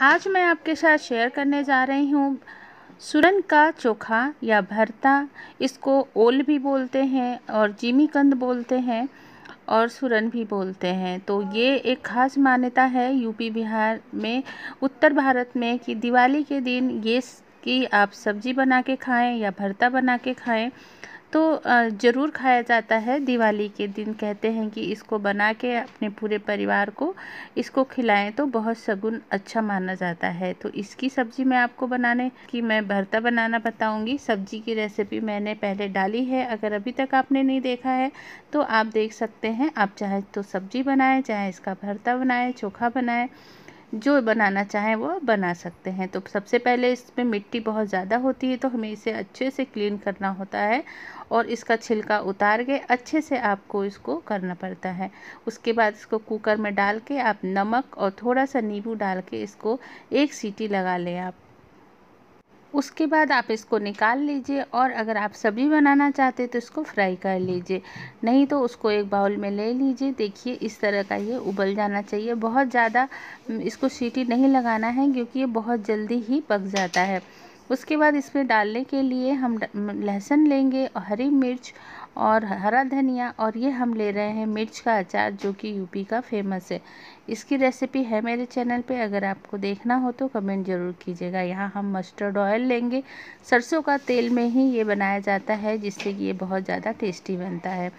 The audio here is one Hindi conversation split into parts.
आज मैं आपके साथ शेयर करने जा रही हूँ सुरन का चोखा या भरता। इसको ओल भी बोलते हैं और जिमीकंद बोलते हैं और सुरन भी बोलते हैं। तो ये एक खास मान्यता है यूपी बिहार में, उत्तर भारत में, कि दिवाली के दिन ये कि आप सब्जी बना के खाएं या भरता बना के खाएं तो ज़रूर खाया जाता है। दिवाली के दिन कहते हैं कि इसको बना के अपने पूरे परिवार को इसको खिलाएं तो बहुत सगुन अच्छा माना जाता है। तो इसकी सब्ज़ी मैं आपको बनाने की मैं भरता बनाना बताऊंगी। सब्ज़ी की रेसिपी मैंने पहले डाली है, अगर अभी तक आपने नहीं देखा है तो आप देख सकते हैं। आप चाहे तो सब्ज़ी बनाएं, चाहे इसका भरता बनाएँ, चोखा बनाएँ, जो बनाना चाहें वो बना सकते हैं। तो सबसे पहले इसमें मिट्टी बहुत ज़्यादा होती है तो हमें इसे अच्छे से क्लीन करना होता है और इसका छिलका उतार के अच्छे से आपको इसको करना पड़ता है। उसके बाद इसको कुकर में डाल के आप नमक और थोड़ा सा नींबू डाल के इसको एक सीटी लगा लें आप। उसके बाद आप इसको निकाल लीजिए और अगर आप सब्ज़ी बनाना चाहते तो इसको फ्राई कर लीजिए, नहीं तो उसको एक बाउल में ले लीजिए। देखिए इस तरह का ये उबल जाना चाहिए, बहुत ज़्यादा इसको सीटी नहीं लगाना है क्योंकि ये बहुत जल्दी ही पक जाता है। उसके बाद इसमें डालने के लिए हम लहसुन लेंगे और हरी मिर्च और हरा धनिया, और ये हम ले रहे हैं मिर्च का अचार जो कि यूपी का फेमस है। इसकी रेसिपी है मेरे चैनल पे, अगर आपको देखना हो तो कमेंट ज़रूर कीजिएगा। यहाँ हम मस्टर्ड ऑयल लेंगे, सरसों का तेल में ही ये बनाया जाता है जिससे कि ये बहुत ज़्यादा टेस्टी बनता है।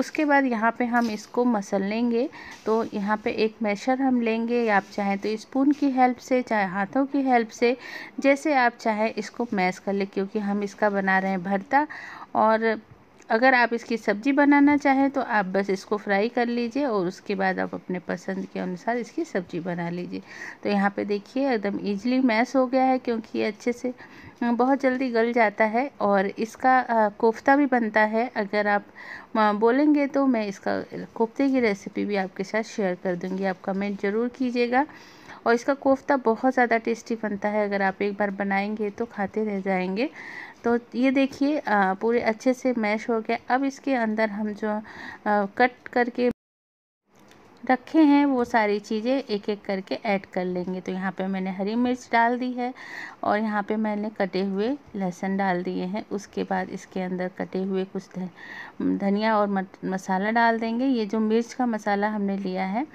उसके बाद यहाँ पे हम इसको मसल लेंगे। तो यहाँ पे एक मैशर हम लेंगे, आप चाहें तो स्पून की हेल्प से, चाहे हाथों की हेल्प से, जैसे आप चाहें इसको मैश कर लें, क्योंकि हम इसका बना रहे हैं भरता। और अगर आप इसकी सब्ज़ी बनाना चाहें तो आप बस इसको फ्राई कर लीजिए और उसके बाद आप अपने पसंद के अनुसार इसकी सब्ज़ी बना लीजिए। तो यहाँ पे देखिए एकदम ईजिली मैश हो गया है क्योंकि ये अच्छे से बहुत जल्दी गल जाता है। और इसका कोफ्ता भी बनता है, अगर आप बोलेंगे तो मैं इसका कोफ्ते की रेसिपी भी आपके साथ शेयर कर दूँगी, आप कमेंट ज़रूर कीजिएगा। और इसका कोफ्ता बहुत ज़्यादा टेस्टी बनता है, अगर आप एक बार बनाएंगे तो खाते रह जाएंगे। तो ये देखिए पूरे अच्छे से मैश हो गया। अब इसके अंदर हम जो कट करके रखे हैं वो सारी चीज़ें एक एक करके ऐड कर लेंगे। तो यहाँ पे मैंने हरी मिर्च डाल दी है और यहाँ पे मैंने कटे हुए लहसुन डाल दिए हैं। उसके बाद इसके अंदर कटे हुए कुछ धनिया और मसाला डाल देंगे। ये जो मिर्च का मसाला हमने लिया है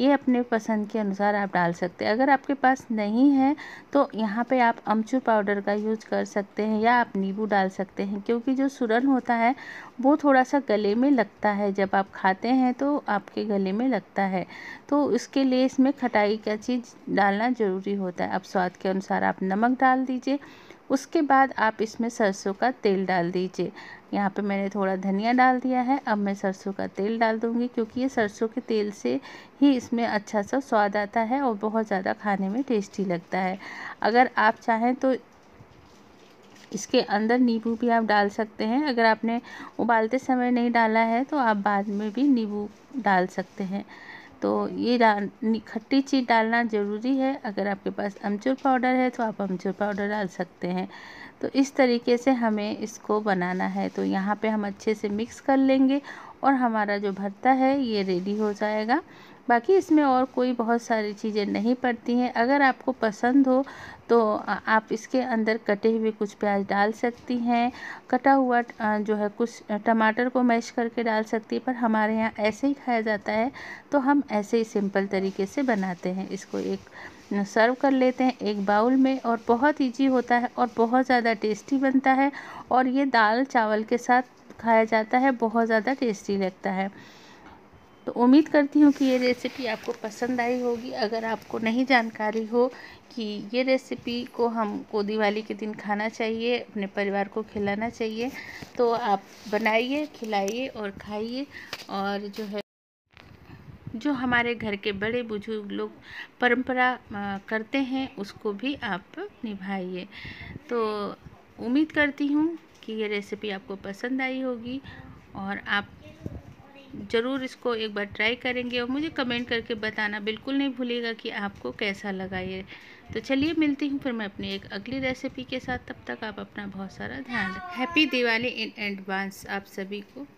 ये अपने पसंद के अनुसार आप डाल सकते हैं। अगर आपके पास नहीं है तो यहाँ पे आप अमचूर पाउडर का यूज कर सकते हैं या आप नींबू डाल सकते हैं, क्योंकि जो सुरन होता है वो थोड़ा सा गले में लगता है, जब आप खाते हैं तो आपके गले में लगता है। तो उसके लिए इसमें खटाई का चीज़ डालना ज़रूरी होता है। आप स्वाद के अनुसार आप नमक डाल दीजिए। उसके बाद आप इसमें सरसों का तेल डाल दीजिए। यहाँ पे मैंने थोड़ा धनिया डाल दिया है, अब मैं सरसों का तेल डाल दूँगी क्योंकि ये सरसों के तेल से ही इसमें अच्छा सा स्वाद आता है और बहुत ज़्यादा खाने में टेस्टी लगता है। अगर आप चाहें तो इसके अंदर नींबू भी आप डाल सकते हैं, अगर आपने उबालते समय नहीं डाला है तो आप बाद में भी नींबू डाल सकते हैं। तो ये खट्टी चीज़ डालना ज़रूरी है। अगर आपके पास अमचूर पाउडर है तो आप अमचूर पाउडर डाल सकते हैं। तो इस तरीके से हमें इसको बनाना है। तो यहाँ पे हम अच्छे से मिक्स कर लेंगे और हमारा जो भरता है ये रेडी हो जाएगा। बाकी इसमें और कोई बहुत सारी चीज़ें नहीं पड़ती हैं। अगर आपको पसंद हो तो आप इसके अंदर कटे हुए कुछ प्याज डाल सकती हैं, कटा हुआ जो है कुछ टमाटर को मैश करके डाल सकती है, पर हमारे यहाँ ऐसे ही खाया जाता है तो हम ऐसे ही सिंपल तरीके से बनाते हैं। इसको एक सर्व कर लेते हैं एक बाउल में और बहुत ईजी होता है और बहुत ज़्यादा टेस्टी बनता है। और ये दाल चावल के साथ खाया जाता है, बहुत ज़्यादा टेस्टी लगता है। तो उम्मीद करती हूँ कि ये रेसिपी आपको पसंद आई होगी। अगर आपको नहीं जानकारी हो कि ये रेसिपी को हमको दिवाली के दिन खाना चाहिए, अपने परिवार को खिलाना चाहिए, तो आप बनाइए, खिलाइए और खाइए। और जो है जो हमारे घर के बड़े बुजुर्ग लोग परंपरा करते हैं उसको भी आप निभाइए। तो उम्मीद करती हूँ कि ये रेसिपी आपको पसंद आई होगी और आप ज़रूर इसको एक बार ट्राई करेंगे और मुझे कमेंट करके बताना बिल्कुल नहीं भूलिएगा कि आपको कैसा लगा ये। तो चलिए मिलती हूँ फिर मैं अपनी एक अगली रेसिपी के साथ। तब तक आप अपना बहुत सारा ध्यान रखें। हैप्पी दिवाली इन एडवांस आप सभी को।